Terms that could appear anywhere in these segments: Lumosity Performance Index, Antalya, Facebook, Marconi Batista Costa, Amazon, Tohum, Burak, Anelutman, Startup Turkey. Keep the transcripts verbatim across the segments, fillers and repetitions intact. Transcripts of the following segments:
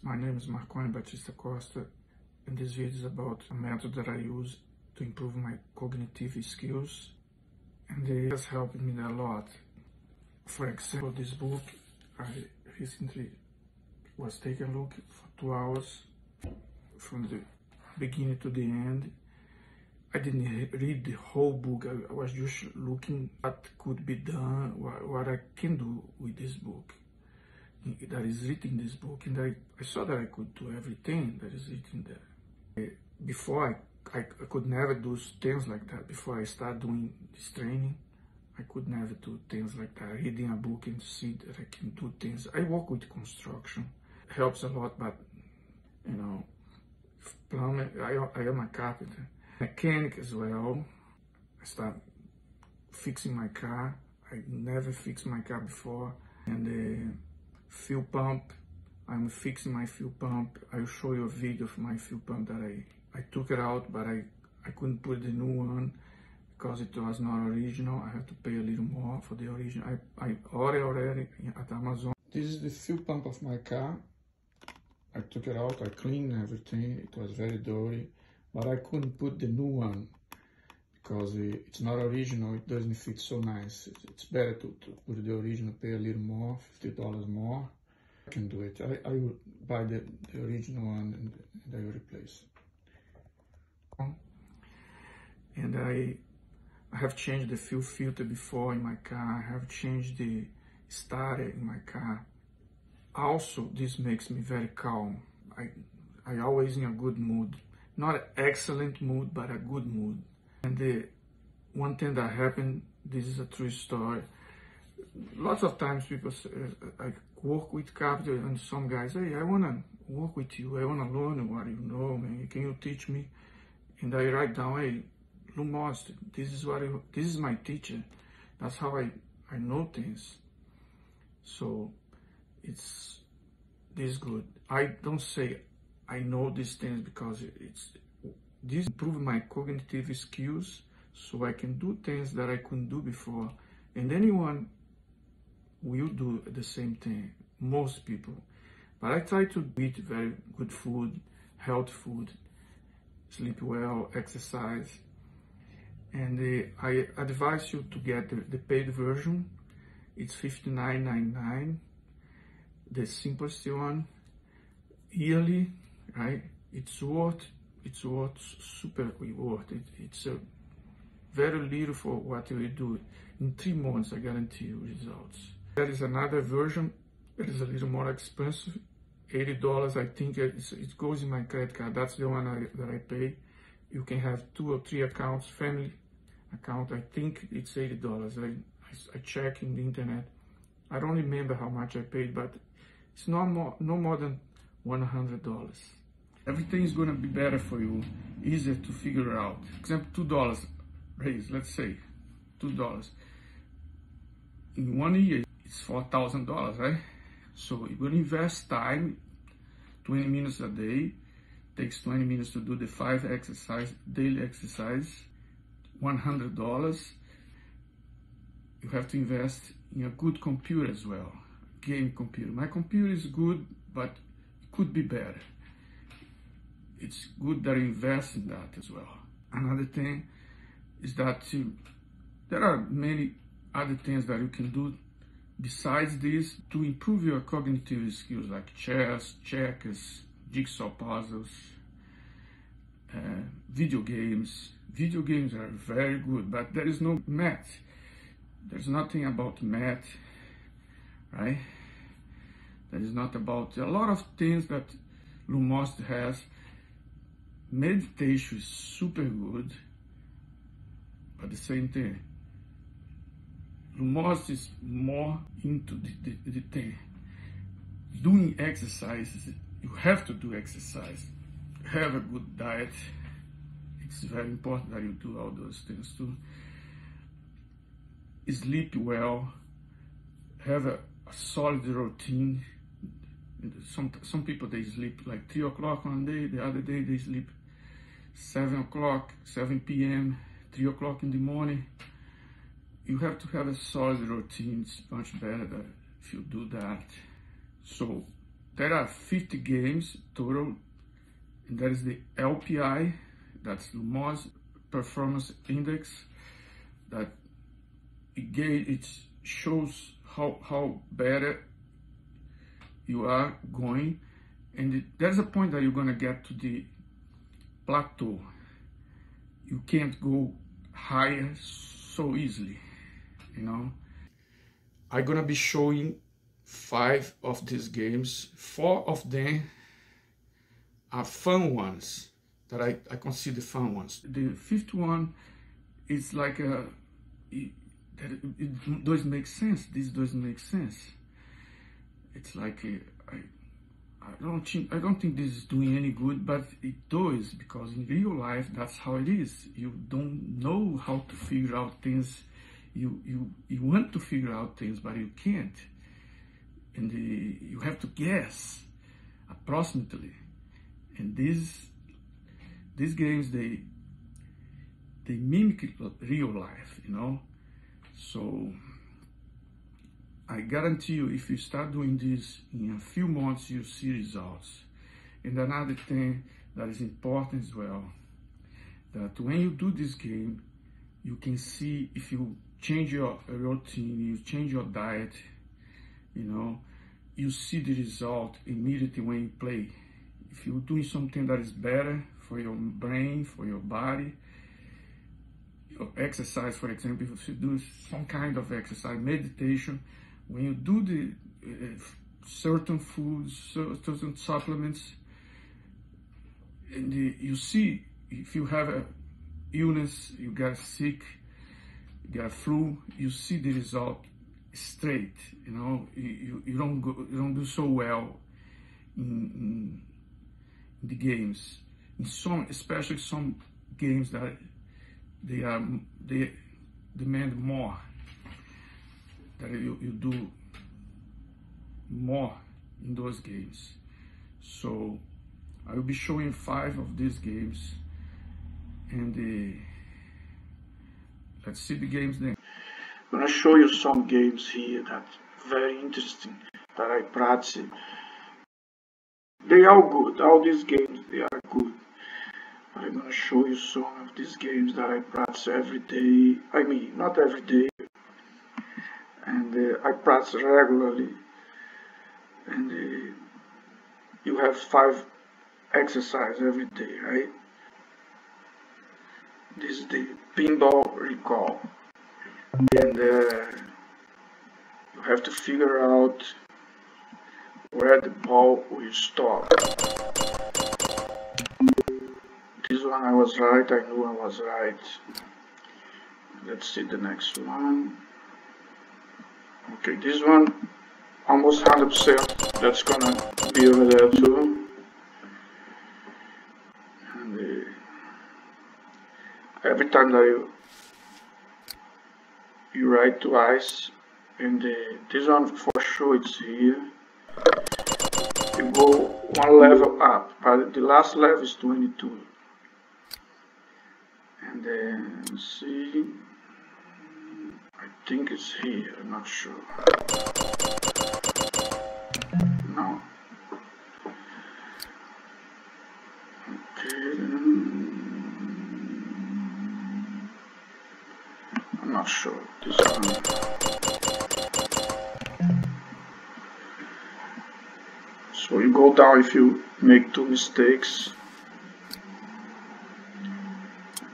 My name is Marconi Batista Costa, and this video is about a method that I use to improve my cognitive skills, and it has helped me a lot. For example, this book, I recently was taking a look for two hours from the beginning to the end. I didn't read the whole book, I was just looking what could be done, what I can do with this book, that is written in this book, and I, I saw that I could do everything that is written there. Before, I, I, I could never do things like that. Before I started doing this training, I could never do things like that. Reading a book and see that I can do things. I work with construction, it helps a lot, but, you know, plumbing, I, I am a carpenter. Mechanic as well. I start fixing my car. I never fixed my car before. And the fuel pump, I'm fixing my fuel pump. I'll show you a video of my fuel pump that I, I took it out, but I, I couldn't put the new one because it was not original. I had to pay a little more for the original. I, I ordered already at Amazon. This is the fuel pump of my car. I took it out, I cleaned everything. It was very dirty. But I couldn't put the new one because it's not original, it doesn't fit so nice. It's better to, to put the original, pay a little more, fifty dollars more. I can do it. I, I will buy the, the original one and, and I will replace it. And I, I have changed the fuel filter before in my car. I have changed the starter in my car. Also, this makes me very calm. I, I always in a good mood. Not an excellent mood, but a good mood. And the one thing that happened, this is a true story. Lots of times people say, I work with capital, and some guys say, hey, I wanna work with you, I wanna learn what you know, man, can you teach me? And I write down, hey, Lumos, this is what I, this is my teacher. That's how I, I know things. So it's this good. I don't say, I know these things because it's this improved my cognitive skills, so I can do things that I couldn't do before, and anyone will do the same thing, most people. But I try to eat very good food, healthy food, sleep well, exercise, and uh, I advise you to get the, the paid version. It's fifty-nine ninety-nine, the simplest one, yearly. Right? It's worth, it's worth super reward. It, it's a very little for what we do. In three months, I guarantee you results. There is another version that is a little more expensive, eighty dollars. I think it's, it goes in my credit card. That's the one I, that I pay. You can have two or three accounts, family account. I think it's eighty dollars. I, I, I check in the internet. I don't remember how much I paid, but it's not more, no more than one hundred dollars. Everything is going to be better for you, easier to figure out. For example, two dollars raise, let's say, two dollars. In one year, it's four thousand dollars, right? So you're going to invest time, twenty minutes a day, takes twenty minutes to do the five exercise, daily exercise, one hundred dollars. You have to invest in a good computer as well, game computer. My computer is good, but it could be better. It's good that you invest in that as well. Another thing is that you, there are many other things that you can do besides this to improve your cognitive skills, like chess, checkers, jigsaw puzzles, uh, video games. Video games are very good, but there is no math. There's nothing about math, right? There is not about a lot of things that Lumos has. Meditation is super good, but the same thing. Lumos is more into the, the, the thing. Doing exercises, you have to do exercise. Have a good diet. It's very important that you do all those things too. Sleep well. Have a, a solid routine. Some, some people, they sleep like three o'clock one day, the other day they sleep seven o'clock, seven p m, three o'clock in the morning. You have to have a solid routine. It's much better if you do that. So There are fifty games total, and that is the L P I, that's Lumosity Performance Index, that again it shows how how better you are going, and it, there's a point that you're gonna get to the plateau. You can't go higher so easily, you know. I'm gonna be showing five of these games. Four of them are fun ones that I, I consider fun ones. The fifth one is like a, it, it doesn't make sense. This doesn't make sense. It's like a, I, I don't think I don't think this is doing any good, but it does, because in real life that's how it is. You don't know how to figure out things. You you you want to figure out things, but you can't. And the, you have to guess approximately. And these these games they they mimic real life, you know. So I guarantee you, if you start doing this in a few months, you'll see results. And another thing that is important as well, that when you do this game, you can see if you change your routine, you change your diet, you know, you see the result immediately when you play. If you're doing something that is better for your brain, for your body, your exercise, for example, if you do some kind of exercise, meditation, when you do the uh, certain foods, certain supplements, and the, you see if you have a illness, you get sick, you get flu, you see the result straight, you know. You, you, you don't go, you don't do so well in, in the games, in some, especially some games that they are they demand more, that you, you do more in those games. So I will be showing five of these games, and the, let's see the games then. I'm gonna show you some games here that very interesting that I practice. They are good. All these games, they are good. But I'm gonna show you some of these games that I practice every day. I mean, not every day. And uh, I practice regularly. And uh, you have five exercise every day, right? This is the pinball recall. And uh, you have to figure out where the ball will stop. This one I was right, I knew I was right. Let's see the next one. Okay, this one almost one hundred percent. That's gonna be over there too. And uh, every time that you you write twice, and uh, this one for sure it's here. You go one level up, but the last level is twenty-two. And then uh, see, I think it's here, I'm not sure. No. Okay. I'm not sure. This one. So you go down if you make two mistakes.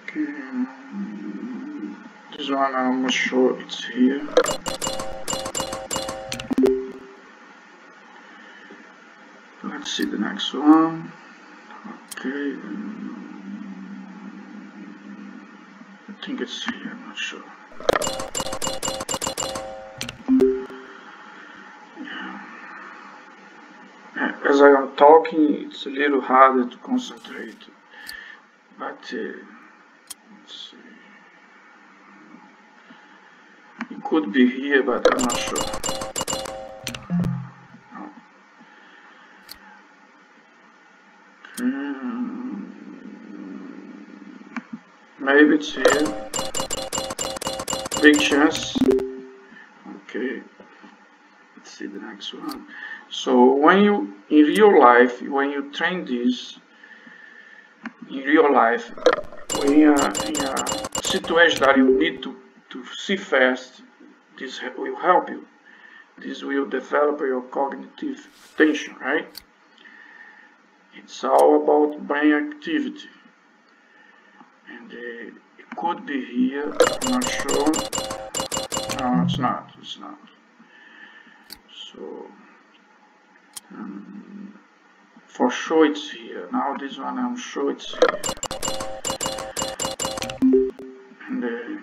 Okay. This one I'm not sure it's here. Let's see the next one. Okay. I think it's here, I'm not sure. Yeah. As I am talking, it's a little harder to concentrate. But uh, let's see. It could be here, but I'm not sure. No. Okay. Maybe it's here. Big chance. Okay. Let's see the next one. So when you in real life, when you train this in real life, in a, in a situation that you need to, to see fast, this will help you. This will develop your cognitive attention, right? It's all about brain activity. And uh, it could be here, I'm not sure. No, it's not, it's not. So, um, for sure it's here. Now this one, I'm sure it's here. And, uh,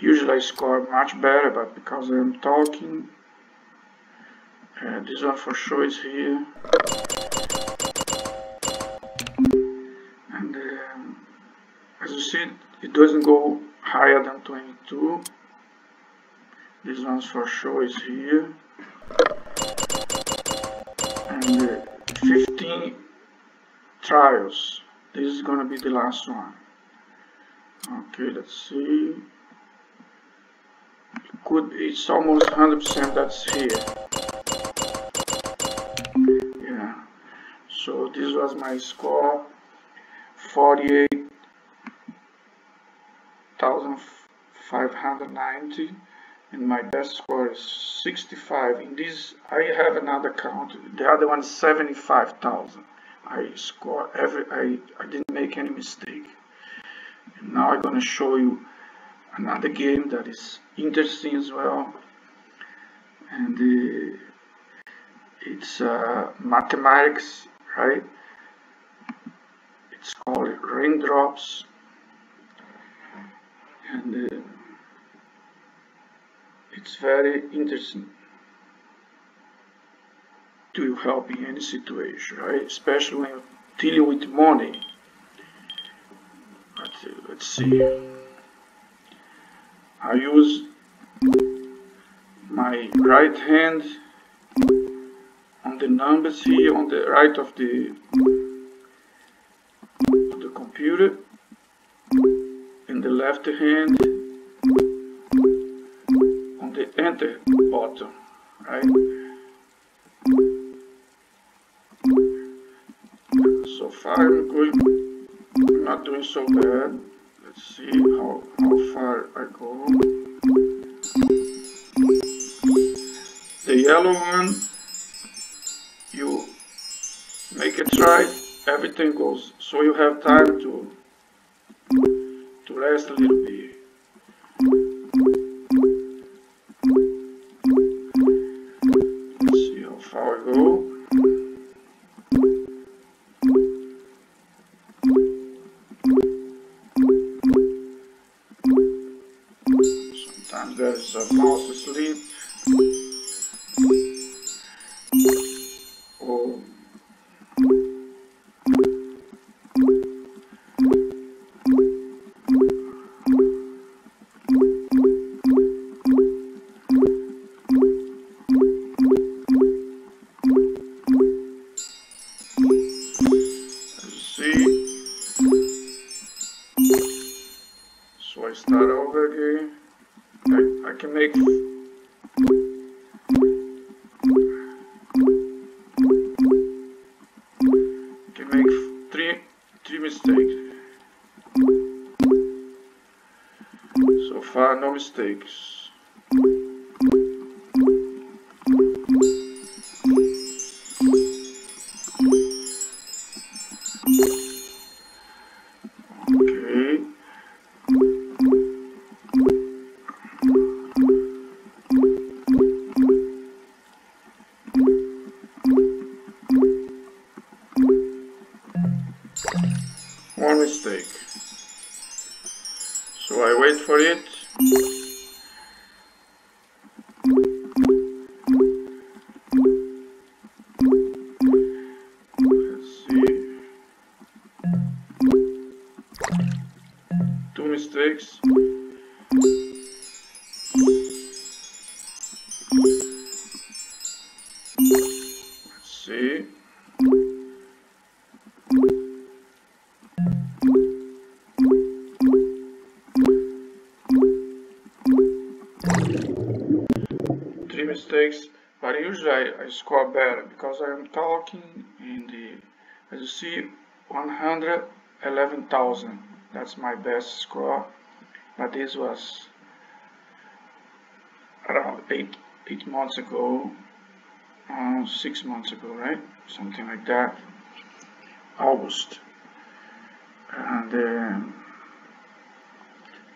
usually I score much better, but because I'm talking, uh, this one for sure is here. And uh, as you see, it doesn't go higher than twenty-two. This one for sure is here. And uh, fifteen trials. This is gonna be the last one. Okay, let's see. It could be, it's almost one hundred percent that's here. Yeah. So this was my score, forty-eight thousand five hundred ninety, and my best score is sixty-five. In this, I have another count. The other one is seventy-five thousand. I score every. I I didn't make any mistake. And now I'm gonna show you another game that is interesting as well, and uh, it's uh, mathematics, right? It's called Raindrops, and uh, it's very interesting to help in any situation, right? Especially when you're dealing with money. But, uh, let's see. I use my right hand on the numbers here on the right of the of the computer, and the left hand on the enter button, right? So far I'm going, I'm not doing so bad. Let's see how, how far I go. The yellow one, you make a try, everything goes, so you have time to to rest a little bit. Let's see how far I go. There is a mouse asleep, or let's see. So I start over again. I, I can make can make three three mistakes. So far, no mistakes. One mistake. So I wait for it. Let's see. Two mistakes. Let's see. But usually I, I score better because I am talking in the, as you see, one hundred eleven thousand. That's my best score, but this was around eight eight months ago, um, six months ago, right? Something like that. August, and uh,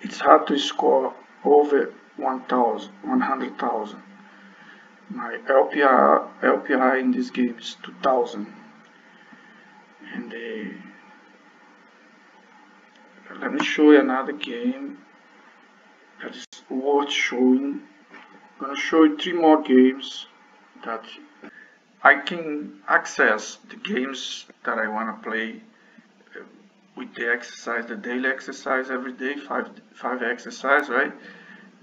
it's hard to score over one hundred thousand. My L P I in this game is two thousand, and uh, let me show you another game that is worth showing. I'm going to show you three more games that I can access the games that I want to play with the exercise, the daily exercise every day, five five exercise, right?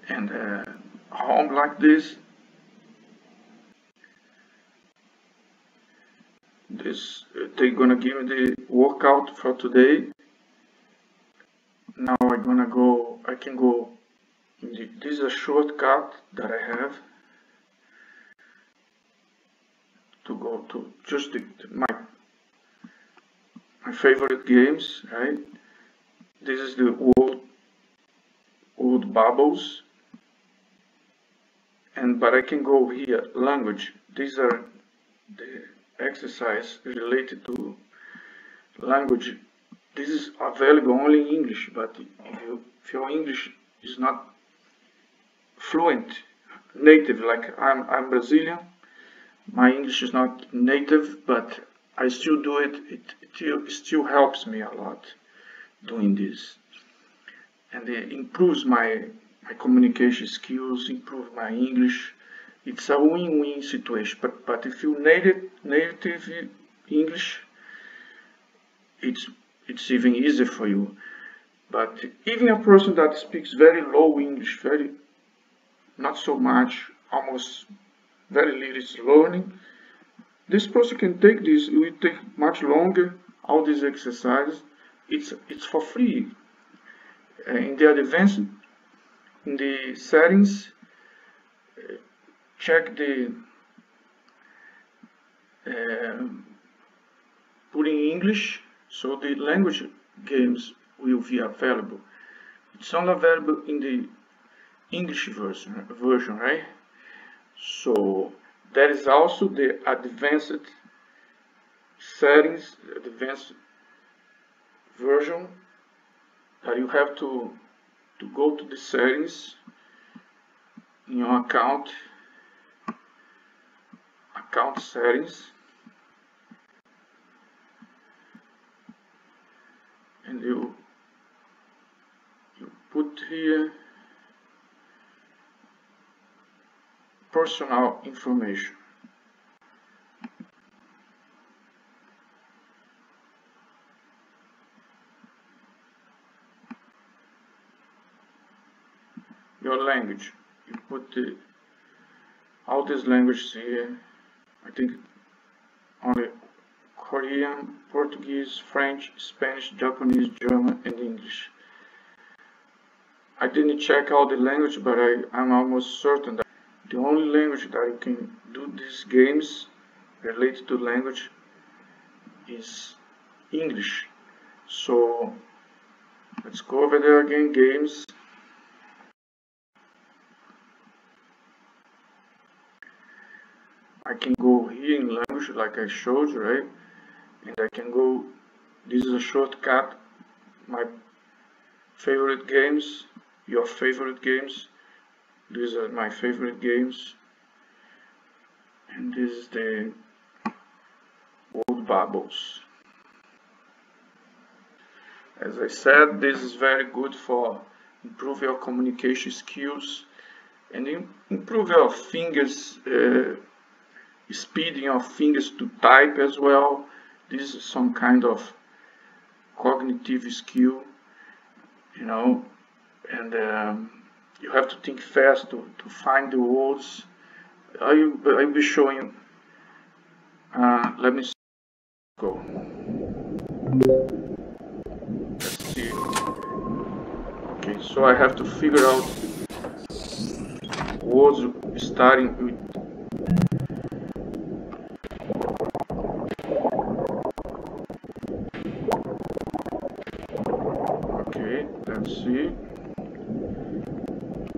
And uh, home like this. This they're gonna give me the workout for today. Now I'm gonna go. I can go. This is a shortcut that I have to go to just the, my my favorite games. Right. This is the old old bubbles, and but I can go here language. These are the exercise related to language. This is available only in English, but if, you, if your English is not fluent, native, like I'm, I'm Brazilian, my English is not native, but I still do it. It, it, still, it still helps me a lot doing this, and it improves my, my communication skills, improves my English. It's a win-win situation, but, but if you native, native English, it's, it's even easier for you. But even a person that speaks very low English, very, not so much, almost very little is learning, this person can take this, it will take much longer, all these exercises, it's, it's for free. Uh, in the advanced, in the settings, uh, check the uh, put in English, so the language games will be available. It's only available in the English version, version, right? So there is also the advanced settings, advanced version, that you have to to go to the settings in your account. Account settings, and you you put here personal information. Your language. You put the, all these languages here. I think only Korean, Portuguese, French, Spanish, Japanese, German, and English. I didn't check all the language, but I, I'm almost certain that the only language that you can do these games related to language is English. So let's go over there again, games. I can go here in language like I showed you, right? And I can go, this is a shortcut, my favorite games, your favorite games, these are my favorite games, and this is the old bubbles. As I said, this is very good for improve your communication skills and improve your fingers, uh, speeding of fingers to type as well. This is some kind of cognitive skill, you know, and um, you have to think fast to, to find the words. I, I'll be showing you. Uh, let me see. Go. Let's see. Okay, so I have to figure out words starting with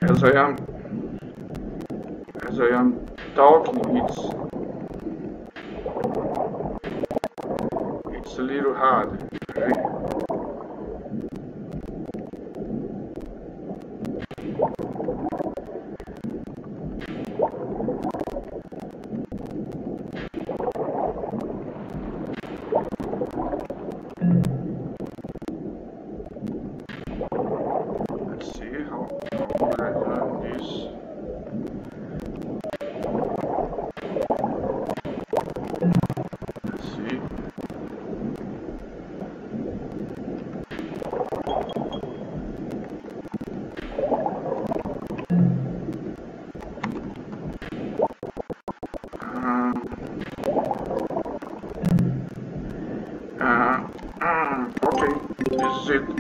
as I am as I am talking, it's it's a little hard. Okay?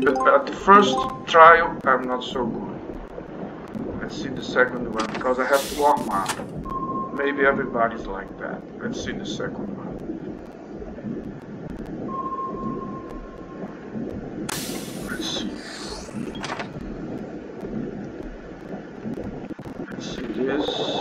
But at the first trial, I'm not so good. Let's see the second one, because I have to warm up. Maybe everybody's like that. Let's see the second one. Let's see. Let's see this.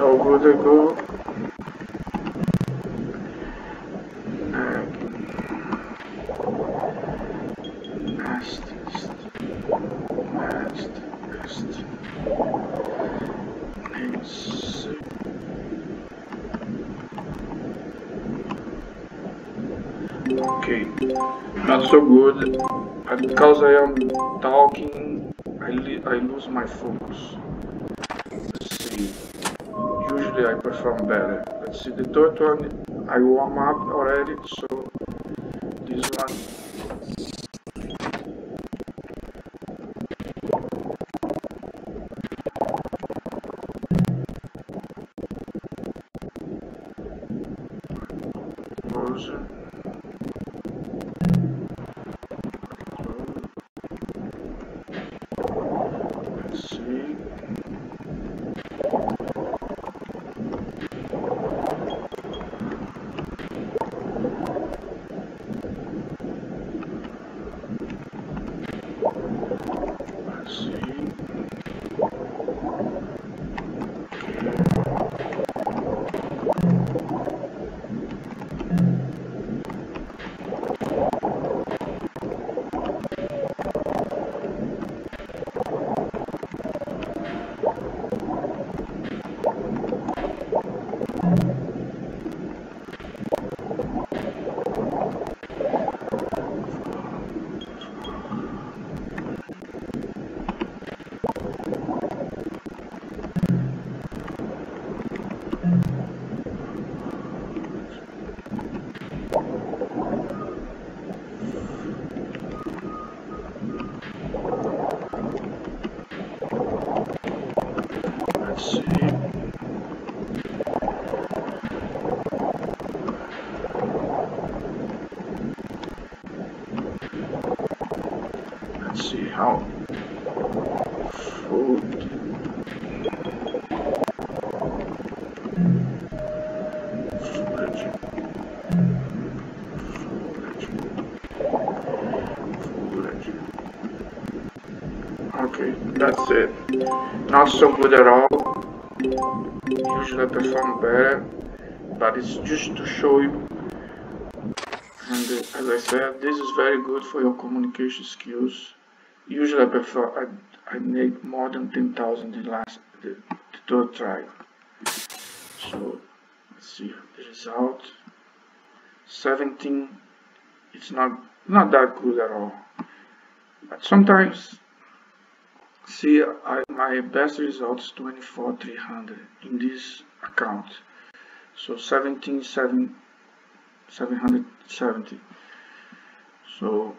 How good I go. Nastiest. Nastiest. Nasty. Okay. Not so good. And because I am talking, I, I lose my focus. I perform better. Let's see the third one. I warm up already, so this one. Closer. How? Food. Food. Food. Okay, that's it. Not so good at all. Usually I perform better, but it's just to show you. And uh, as I said, this is very good for your communication skills. Usually I prefer, I, I make more than ten thousand the last, the, the third try. So Let's see the result. seventeen. It's not not that good at all. But sometimes, see, I, my best results twenty-four thousand three hundred in this account. So seventeen thousand seven hundred seventy. So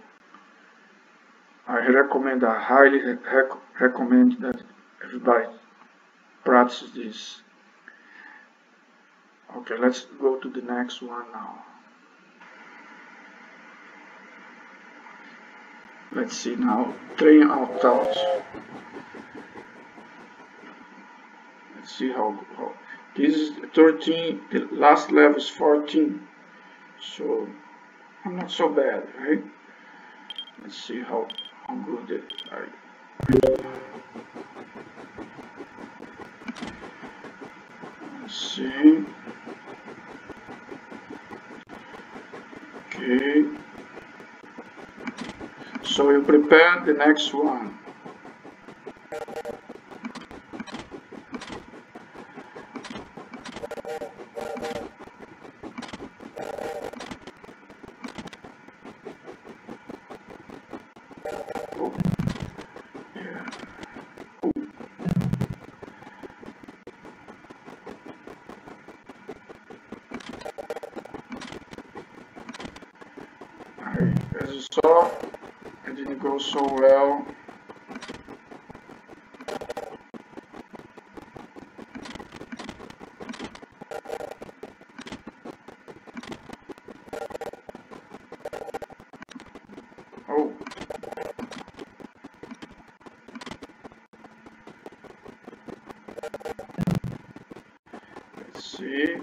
I recommend, I highly rec recommend that everybody practice this. Okay, let's go to the next one now. Let's see now, train out thoughts. Let's see how, how this is thirteen, the last level is fourteen, so I'm not so bad, right? Let's see how, how good it is. Let's see. Okay. So you prepare the next one. Oh. Yeah. Oh. Right. As you saw, it didn't go so well. Oh. Let's see.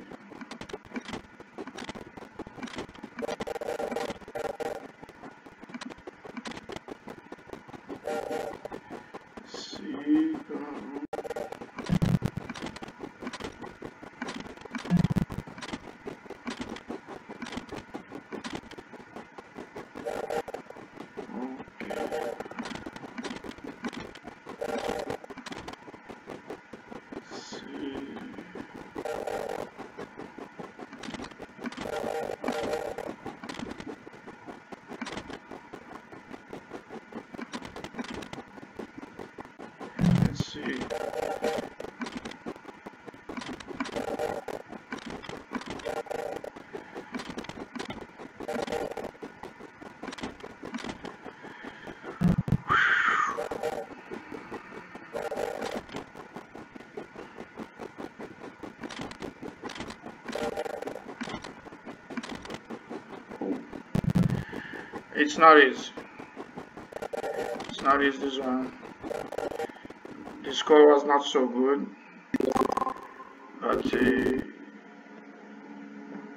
It's not easy. It's not easy, this one. The score was not so good, but uh,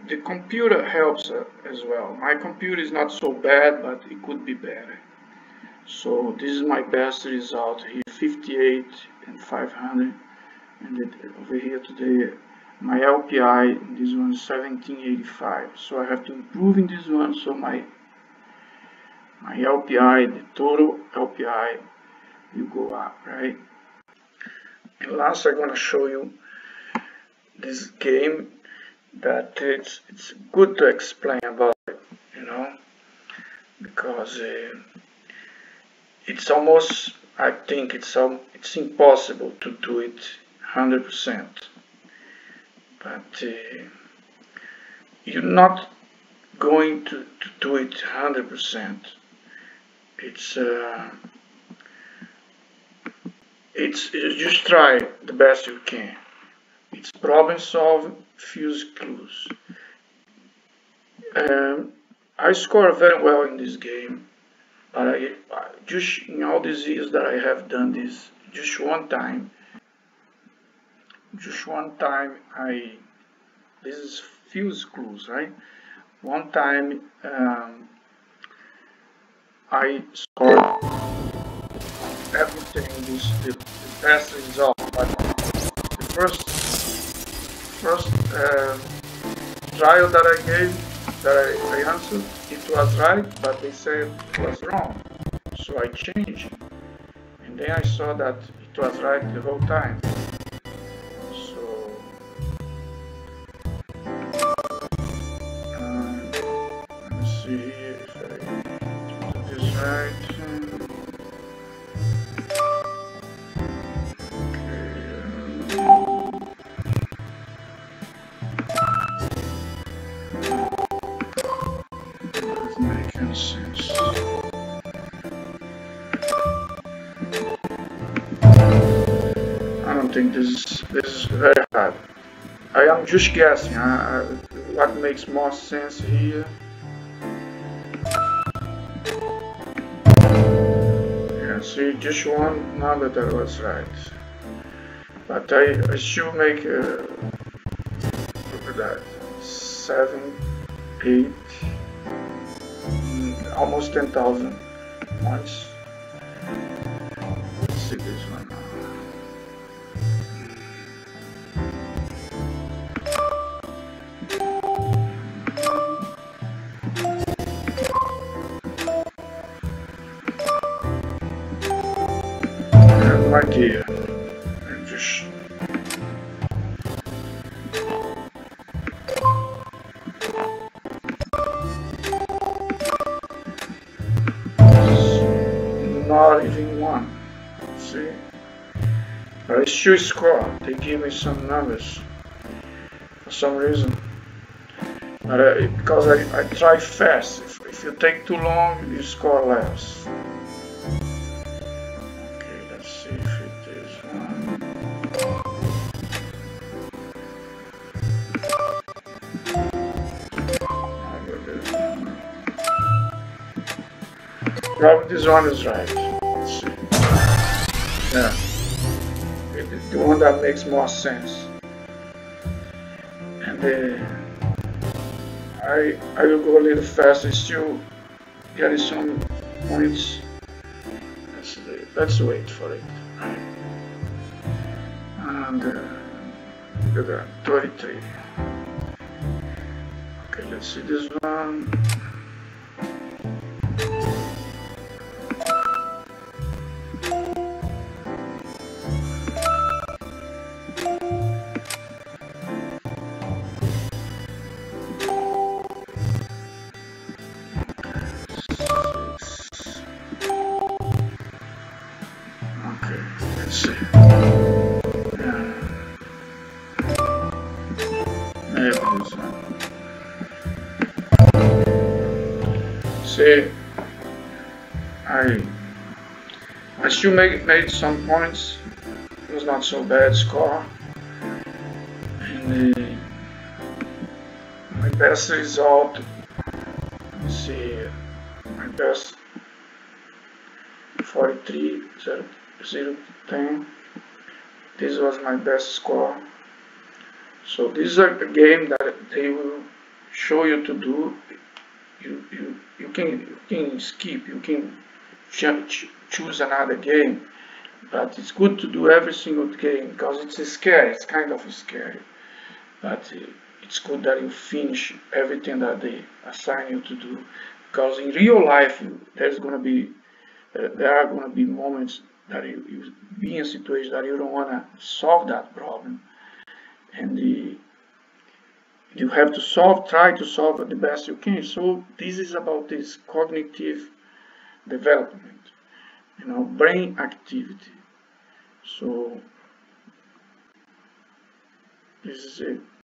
the computer helps uh, as well. My computer is not so bad, but it could be better. So this is my best result here, fifty-eight and five hundred, and it, over here today my L P I, this one is seventeen eighty-five. So I have to improve in this one. So my my L P I, the total L P I, you go up, right? And last, I'm gonna show you this game that it's it's good to explain about it, you know, because uh, it's almost, I think it's um, it's impossible to do it one hundred percent, but uh, you're not going to, to do it one hundred percent. It's uh, It's, it's just try the best you can. It's problem solve, fuse clues. Um, I score very well in this game, but I, I just in all these years that I have done this, just one time, just one time I, this is fuse clues, right? One time um, I scored everything is the, the best result, but the first first uh, trial that I gave, that I, I answered, it was right, but they said it was wrong, so I changed it, and then I saw that it was right the whole time. So I don't think this, this is very hard. I am just guessing. I, I, what makes more sense here? Yeah, see, just one. Now that I was right, but I, I should make uh, look at that seven, eight, almost ten thousand points. Let's see this one now. Right here, and just not even one. See, I should score. They give me some numbers for some reason, but I, because I, I try fast. If, if you take too long, you score less. Probably this one is right. Let's see. Yeah, the one that makes more sense. And uh, I I will go a little faster, still getting some points. Let's let's wait for it. And uh, look at that, twenty-three. Okay, let's see this one. See, I I still made, made some points. It was not so bad score, and uh, my best result. Let's see, my best forty-three zero ten. This was my best score. So this is a game that they will show you to do. You, you, you, can, you can skip, you can ch choose another game, but it's good to do every single game because it's scary, it's kind of scary, but it's good that you finish everything that they assign you to do, because in real life there's going to be, uh, there are going to be moments that you, you be in a situation that you don't want to solve that problem, and the you have to solve, try to solve it the best you can. So this is about this cognitive development, you know, brain activity. So this is it.